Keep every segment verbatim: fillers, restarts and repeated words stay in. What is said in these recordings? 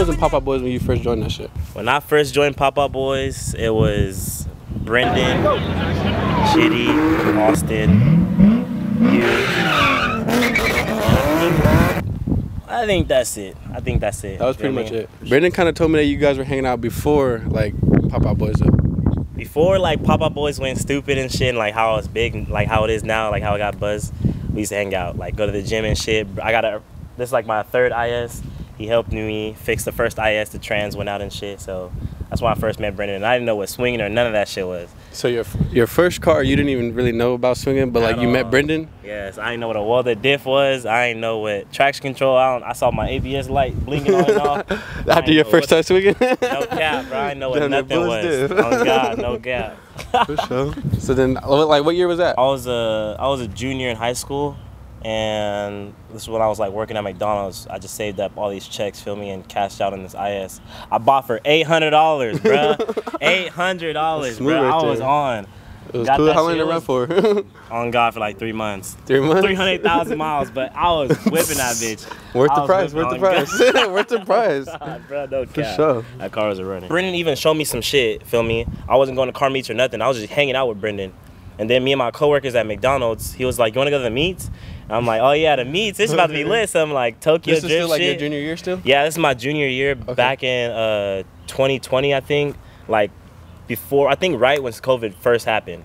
was in Pop-Up Boys when you first joined that shit? When I first joined Pop-Up Boys, it was Brendan, Chitty, Austin, you. I think that's it. I think that's it. That was pretty much it. Brendan kind of told me that you guys were hanging out before, like, Pop-Up Boys, though. Before, like, Pop-Up Boys went stupid and shit, and, like, how it's big, like, how it is now, like, how it got buzzed. We used to hang out, like, go to the gym and shit. I got a, this is, like, my third I S. He helped me fix the first I S, the trans went out and shit, so that's when I first met Brendan, and I didn't know what swinging or none of that shit was. So your your first car, you didn't even really know about swinging, but, like, you met Brendan? Yes, I didn't know what a weather diff was, I didn't know what traction control, I, don't, I saw my A B S light blinking on and off. After your first time swinging? No cap, bro, I didn't know what nothing was. Oh God, no cap. For sure. So then, like, what year was that? I was a, I was a junior in high school. And this is when I was like working at McDonald's. I just saved up all these checks, feel me, and cashed out on this I S. I bought for eight hundred dollars, bruh. Eight hundred dollars, bruh. Right I was on. It was Got cool. How long did it run for? On God for like three months. Three months. Three hundred thousand miles, but I was whipping that bitch. Worth the price. Worth the price. Worth the price. Bruh, no cap. For sure. That car was running. Brendan even showed me some shit, feel me. I wasn't going to car meets or nothing. I was just hanging out with Brendan. And then me and my coworkers at McDonald's, he was like, "You want to go to the meets?" I'm like, "Oh yeah, the meets. It's about to be lit." So I'm like, Tokyo Drift shit. This is still like your junior year still? Yeah, this is my junior year okay. back in uh, twenty twenty, I think. Like before, I think right when COVID first happened.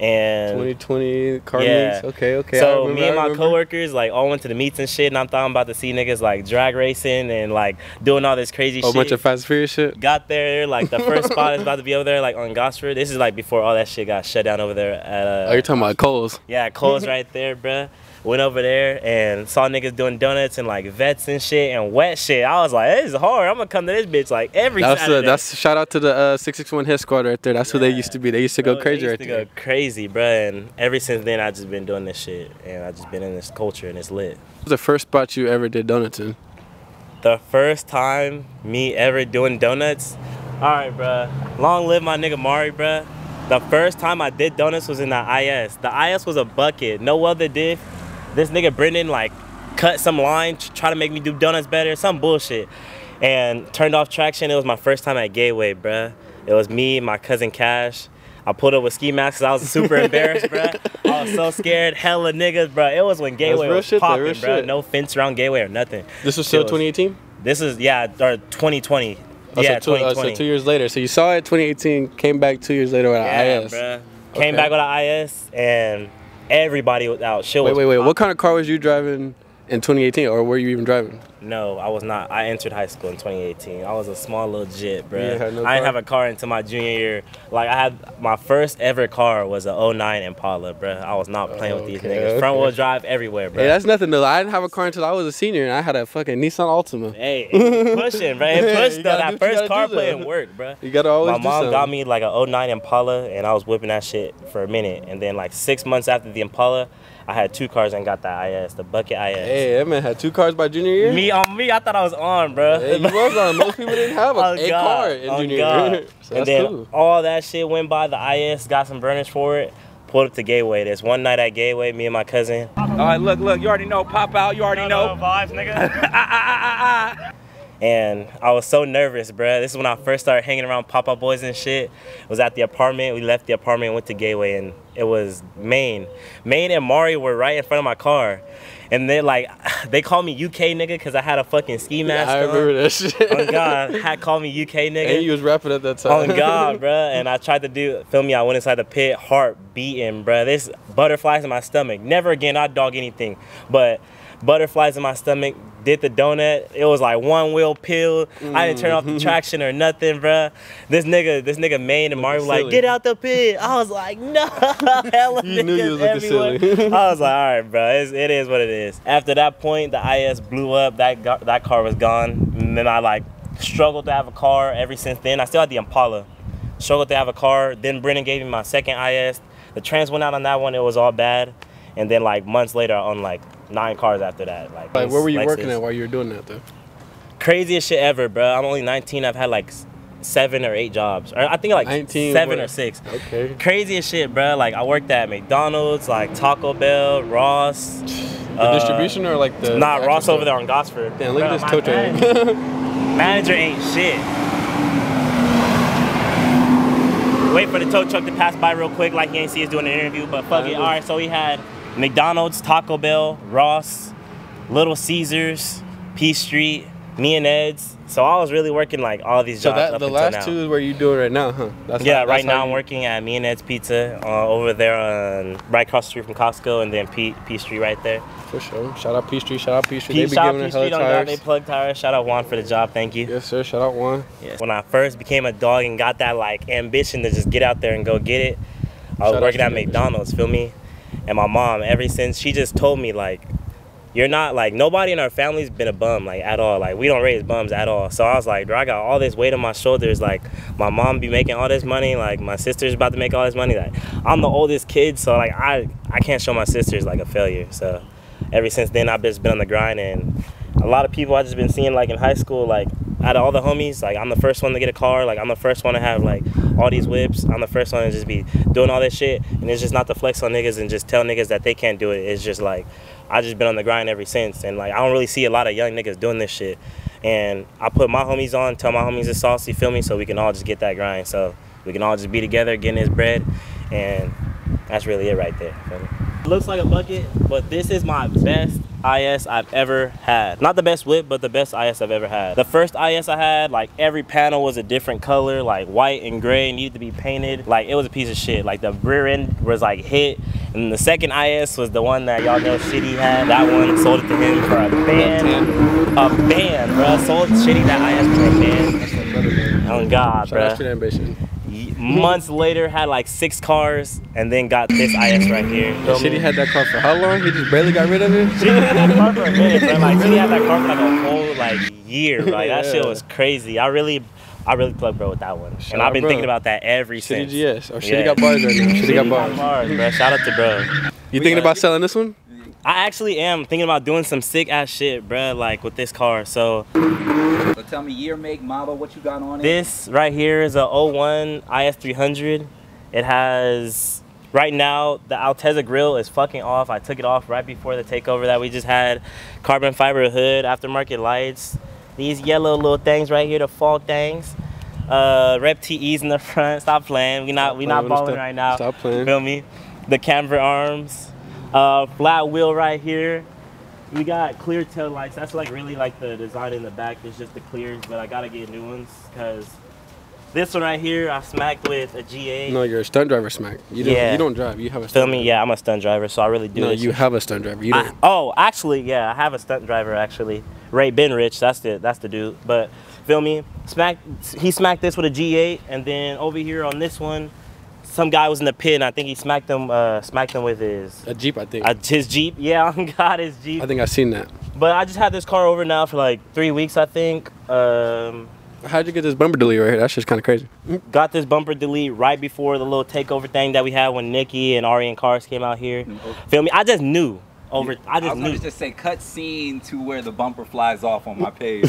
And twenty twenty car yeah. meets. Okay, okay. So remember, me and my coworkers like all went to the meets and shit, and I'm talking about to see niggas like drag racing and like doing all this crazy a shit. A bunch of Fast and Furious shit. Got there, like the first spot is about to be over there, like on Gosford. This is like before all that shit got shut down over there at. Uh, oh, you're talking about Coles. Yeah, Coles right there, bruh. Went over there and saw niggas doing donuts and like vets and shit and wet shit. I was like, this is hard. I'm gonna come to this bitch like every that's Saturday. A, that's shout out to the uh, six six one Hit Squad right there. That's yeah. who they used to be. They used to bro, go crazy right there. They used to go crazy, bro. And ever since then, I've just been doing this shit and I've just been in this culture and it's lit. What was the first spot you ever did donuts in? The first time me ever doing donuts? All right, bro. Long live my nigga Mari, bro. The first time I did donuts was in the I S. The I S was a bucket. No other diff. This nigga Brendan like cut some line, try to make me do donuts better, some bullshit, and turned off traction. It was my first time at Gateway, bruh. It was me, my cousin Cash. I pulled up with ski masks. I was super embarrassed, bruh. I was so scared, hella niggas, bruh. It was when Gateway was popping, bruh. Shit. No fence around Gateway or nothing. This was still twenty eighteen. This is yeah, or twenty twenty. Oh, yeah, so two, twenty twenty. Oh, so two years later. So you saw it twenty eighteen, came back two years later with yeah, an I S. Bruh. Okay. Came back with an I S and. Everybody was out. Shit wait, was wait, wait, wait. What kind of car was you driving in twenty eighteen, or were you even driving? No, I was not. I entered high school in twenty eighteen. I was a small little jit, bro. Yeah, no I didn't have a car until my junior year. Like, I had my first ever car was a oh nine Impala, bro. I was not playing oh, with these okay, niggas. Okay. Front wheel drive everywhere, bro. Hey, that's nothing though. I didn't have a car until I was a senior, and I had a fucking Nissan Altima. Hey, pushing, bro. Pushing though. That first car playing work, bro. You gotta always. My mom do got me like a oh nine Impala, and I was whipping that shit for a minute, and then like six months after the Impala. I had two cars and got that I S, the bucket I S. Hey, that man had two cars by junior year? Me on me, I thought I was on, bro. Hey, you was on. Most people didn't have a, oh, a car in oh, junior God. Year. So and then cool. all that shit went by, the I S, got some burners for it, pulled up to Gateway. There's one night at Gateway, me and my cousin. All right, look, look, you already know, pop out, you already you know. know. Vibes, nigga. And I was so nervous, bro. This is when I first started hanging around Pop-Up Boys and shit. It was at the apartment. We left the apartment and went to Gateway, and it was Main. Main and Mari were right in front of my car. And they like, they called me U K nigga because I had a fucking ski mask yeah, I on. remember that shit. Oh, God. Had called me U K nigga. And you was rapping at that time. Oh, God, bro. And I tried to do, feel me, I went inside the pit, heart beating, bro. There's butterflies in my stomach. Never again, I'd dog anything. But butterflies in my stomach, did the donut. It was like one wheel peel. Mm. I didn't turn off the traction or nothing, bruh. This nigga, this nigga Main and Mari were like, get out the pit. I was like, no, hella you knew you was everywhere. Silly. I was like, all right, bruh, it's, it is what it is. After that point, the I S blew up. That, got, that car was gone. And then I like struggled to have a car ever since then. I still had the Impala. Struggled to have a car. Then Brendan gave me my second I S. The trans went out on that one. It was all bad. And then like months later, I owned like nine cars after that. Like, like where were you Lexus. working at while you were doing that though? Craziest shit ever, bro. I'm only nineteen. I've had like seven or eight jobs. Or I think like nineteen, seven what? Or six. Okay. Craziest shit, bro. Like I worked at McDonald's, like Taco Bell, Ross. The uh, distribution or like the? Not Ross over there on Gosford. Damn, look bro, at this toe tag. manager ain't shit. Wait for the tow truck to pass by real quick like he ain't see us doing an interview, but fuck it. All right, so we had McDonald's, Taco Bell, Ross, Little Caesars, P Street, me and Ed's. So I was really working like all these jobs. So that, up the last now. two is where you do it right now, huh? That's yeah, how, that's right now I'm working at Me and Ed's Pizza uh, over there on right across the street from Costco, and then P, P Street right there. For sure. Shout out P Street. Shout out P Street. P, they be shout giving out P Street on tires. Job, they plug tires. Shout out Juan for the job. Thank you. Yes, sir. Shout out Juan. Yes. When I first became a dog and got that like ambition to just get out there and go get it, I was shout working at McDonald's. Feel me? And my mom, ever since, she just told me like, you're not like, nobody in our family's been a bum like at all. Like we don't raise bums at all. So I was like, bro, I got all this weight on my shoulders. Like my mom be making all this money. Like my sister's about to make all this money. Like I'm the oldest kid, so like I I can't show my sisters like a failure. So ever since then I've just been on the grind, and a lot of people I've just been seeing like in high school, like out of all the homies, like I'm the first one to get a car. Like I'm the first one to have like all these whips. I'm the first one to just be doing all this shit. And it's just not to flex on niggas and just tell niggas that they can't do it. It's just like, I just been on the grind ever since, and like I don't really see a lot of young niggas doing this shit, and I put my homies on, tell my homies it's saucy, feel me, so we can all just get that grind, so we can all just be together getting this bread, and that's really it right there. Feel me? Looks like a bucket, but this is my best I S I've ever had. Not the best whip, but the best I S I've ever had. The first I S I had, like every panel was a different color, like white and gray, needed to be painted. Like it was a piece of shit. Like the rear end was like hit. And the second I S was the one that y'all know Shitty had. That one sold it to him for a band. A band, bro. Sold Shitty that I S for a band. Oh God, bro. Shout out to ambition. Months later, had like six cars, and then got this I S right here. Shitty had that car for how long? He just barely got rid of it? Shitty had that car for a minute, bro. Like, Shitty had that car for like a whole like year. Like, that yeah. shit was crazy. I really, I really plugged bro with that one. Shout and I've been bro. thinking about that every since. G S. Oh, Shitty yeah. got bars right now. Shitty, Shitty got bars. Got bars, bro. Shout out to bro. You we thinking about selling this one? I actually am thinking about doing some sick ass shit, bro, like with this car, so. So tell me year, make, model, what you got on it? This right here is a oh one I S three hundred. It has, right now, the Altezza grill is fucking off. I took it off right before the takeover that we just had. Carbon fiber hood, aftermarket lights. These yellow little things right here, the fall things. Uh, rep T Es in the front, stop playing. We not, we not balling right now. Stop playing. Feel me? The camber arms. Uh, flat wheel right here. We got clear tail lights. That's like really like the design in the back. It's just the clears, but I gotta get new ones because this one right here I smacked with a G eight. No, you're a stunt driver smack. You don't, yeah. you don't drive. You have a stunt. Feel me? Driver. Yeah, I'm a stunt driver, so I really do. No, this you shit. have a stunt driver. You don't. I, oh, actually, yeah, I have a stunt driver actually. Ray Benrich. That's the that's the dude. But feel me? Smack. He smacked this with a G eight, and then over here on this one. Some guy was in the pit, and I think he smacked him, uh, smacked him with his... A Jeep, I think. Uh, his Jeep? Yeah, I got his Jeep. I think I've seen that. But I just had this car over now for like three weeks, I think. Um, How'd you get this bumper delete right here? That's just kind of crazy. Got this bumper delete right before the little takeover thing that we had when Nikki and Ari and Cars came out here. Mm-hmm. Feel me? I just knew. Over, yeah, I just I was knew. Gonna just say cut scene to where the bumper flies off on my page.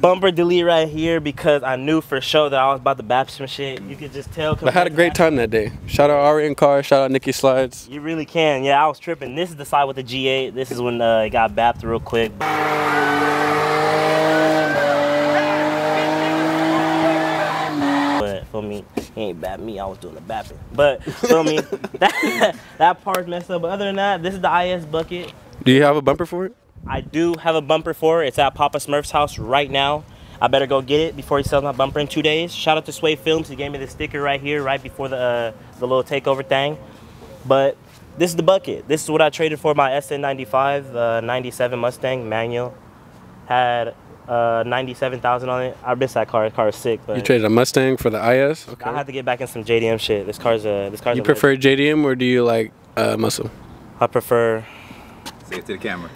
Bumper delete right here because I knew for sure that I was about to batch some shit. You could just tell. I had a great time that day. Shout out Ari and Car. Shout out Nikki Slides. You really can. Yeah, I was tripping. This is the side with the G eight. This is when uh, it got bapped real quick. But for me, he ain't bapped me. I was doing the bapping. But for me, that, that part's messed up. But other than that, this is the I S bucket. Do you have a bumper for it? I do have a bumper for it. It's at Papa Smurf's house right now. I better go get it before he sells my bumper in two days. Shout out to Sway Films. He gave me the sticker right here, right before the, uh, the little takeover thing. But this is the bucket. This is what I traded for my S N ninety-five, uh, ninety-seven Mustang manual. Had uh, ninety-seven thousand on it. I missed that car. That car is sick. But you traded a Mustang for the I S? Okay. I have to get back in some J D M shit. This car's a this car's You a prefer lid. J D M or do you like uh, muscle? I prefer... Say it to the camera.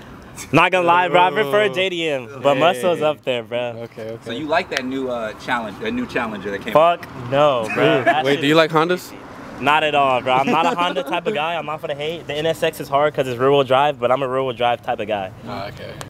Not gonna lie, bro. I prefer J D M, but hey. Muscle's up there, bro. Okay, okay. So you like that new uh, challenge, a new Challenger that came? Fuck out. no, bro. Wait, do you like Hondas? Not at all, bro. I'm not a Honda type of guy. I'm not for the hate. The N S X is hard because it's rear-wheel drive, but I'm a rear-wheel drive type of guy. Oh, okay.